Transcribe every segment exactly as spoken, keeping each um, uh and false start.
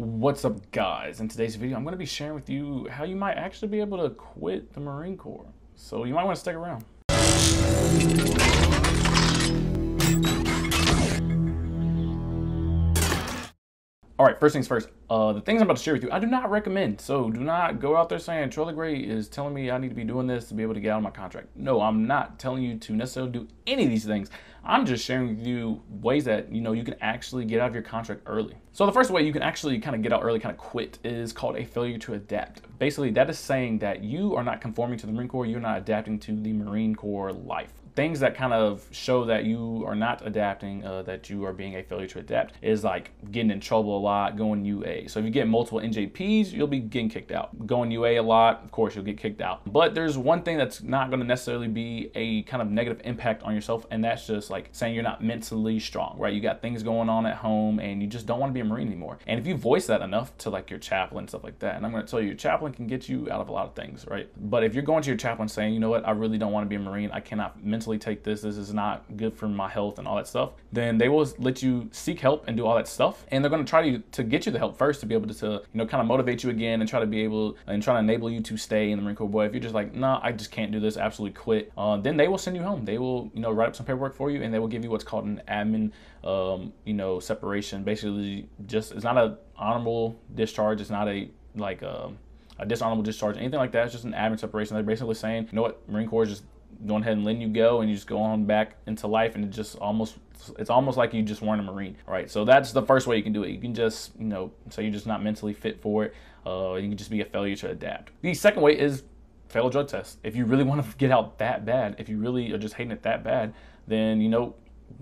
What's up, guys? In today's video, I'm going to be sharing with you how you might actually be able to quit the Marine Corps. So you might want to stick around. All right, first things first, uh, the things I'm about to share with you, I do not recommend. So do not go out there saying, Trell the Great is telling me I need to be doing this to be able to get out of my contract. No, I'm not telling you to necessarily do any of these things. I'm just sharing with you ways that, you know, you can actually get out of your contract early. So the first way you can actually kind of get out early, kind of quit, is called a failure to adapt. Basically, that is saying that you are not conforming to the Marine Corps, you're not adapting to the Marine Corps life. Things that kind of show that you are not adapting, uh, that you are being a failure to adapt, is like getting in trouble a lot, going U A. So if you get multiple N J Ps, you'll be getting kicked out. Going U A a lot, of course, you'll get kicked out. But there's one thing that's not going to necessarily be a kind of negative impact on yourself, and that's just like saying you're not mentally strong, right? You got things going on at home, and you just don't want to be a Marine anymore. And if you voice that enough to like your chaplain, stuff like that, and I'm going to tell you, your chaplain can get you out of a lot of things, right? But if you're going to your chaplain saying, you know what, I really don't want to be a Marine, I cannot mentally take this, this is not good for my health and all that stuff, then they will let you seek help and do all that stuff. And they're going to try to, to get you the help first to be able to, to, you know, kind of motivate you again and try to be able and try to enable you to stay in the Marine Corps. But if you're just like, nah, I just can't do this, absolutely quit, uh, then they will send you home. They will, you know, write up some paperwork for you, and they will give you what's called an admin, um, you know, separation. Basically, just, it's not an honorable discharge. It's not a, like, a, a dishonorable discharge, anything like that. It's just an admin separation. They're basically saying, you know what, Marine Corps is just going ahead and letting you go, and you just go on back into life, and it just almost, it's almost like you just weren't a Marine, right? So that's the first way you can do it. You can just, you know, so you're just not mentally fit for it. Uh, you can just be a failure to adapt. The second way is fail a drug test. If you really want to get out that bad, if you really are just hating it that bad, then, you know,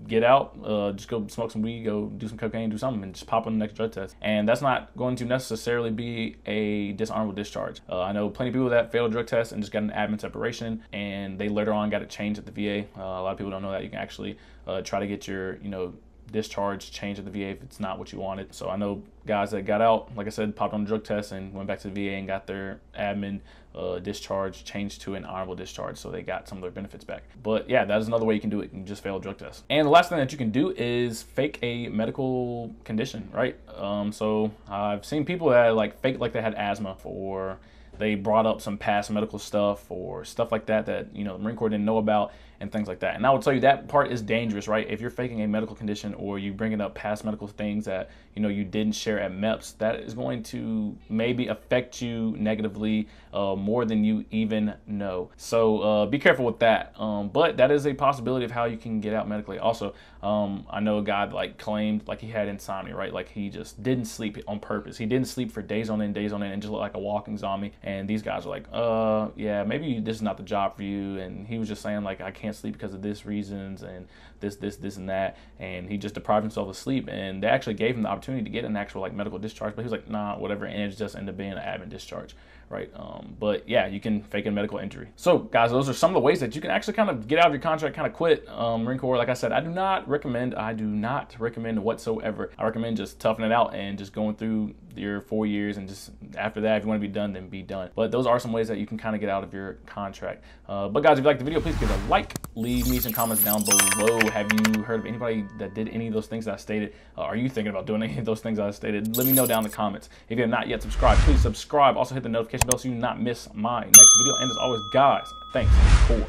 get out, uh, just go smoke some weed, go do some cocaine, do something, and just pop on the next drug test. And that's not going to necessarily be a dishonorable discharge. Uh, I know plenty of people that failed drug tests and just got an admin separation, and they later on got it changed at the V A. Uh, a lot of people don't know that you can actually uh, try to get your, you know, discharge changed at the V A if it's not what you wanted. So I know guys that got out, like I said, popped on the drug test and went back to the V A and got their admin uh, discharge changed to an honorable discharge, so they got some of their benefits back. But yeah, that is another way you can do it. You can just fail a drug test. And the last thing that you can do is fake a medical condition, right? Um, so I've seen people that like fake like they had asthma, or they brought up some past medical stuff or stuff like that that, you know, the Marine Corps didn't know about and things like that. And I would tell you that part is dangerous, right? If you're faking a medical condition or you bringing up past medical things that, you know, you didn't share at MEPS, that is going to maybe affect you negatively uh, more than you even know. So uh, be careful with that. Um, but that is a possibility of how you can get out medically. Also, um, I know a guy that, like, claimed like he had insomnia, right? Like he just didn't sleep on purpose. He didn't sleep for days on end, days on end, and just looked like a walking zombie. And these guys are like, uh, yeah, maybe this is not the job for you. And he was just saying, like, I can't sleep because of this reasons and this, this, this, and that. And he just deprived himself of sleep. And they actually gave him the opportunity to get an actual, like, medical discharge. But he was like, nah, whatever. And it just ended up being an admin discharge, right? Um, but yeah, you can fake a medical injury. So, guys, those are some of the ways that you can actually kind of get out of your contract, kind of quit um, Marine Corps. Like I said, I do not recommend, I do not recommend whatsoever. I recommend just toughing it out and just going through your four years. And just after that, if you want to be done, then be done. But those are some ways that you can kind of get out of your contract. Uh, but guys, if you liked the video, please give it a like. Leave me some comments down below. Have you heard of anybody that did any of those things that I stated? Uh, are you thinking about doing any of those things I stated? Let me know down in the comments. If you have not yet subscribed, please subscribe. Also hit the notification bell so you do not miss my next video. And as always, guys, thanks for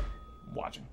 watching.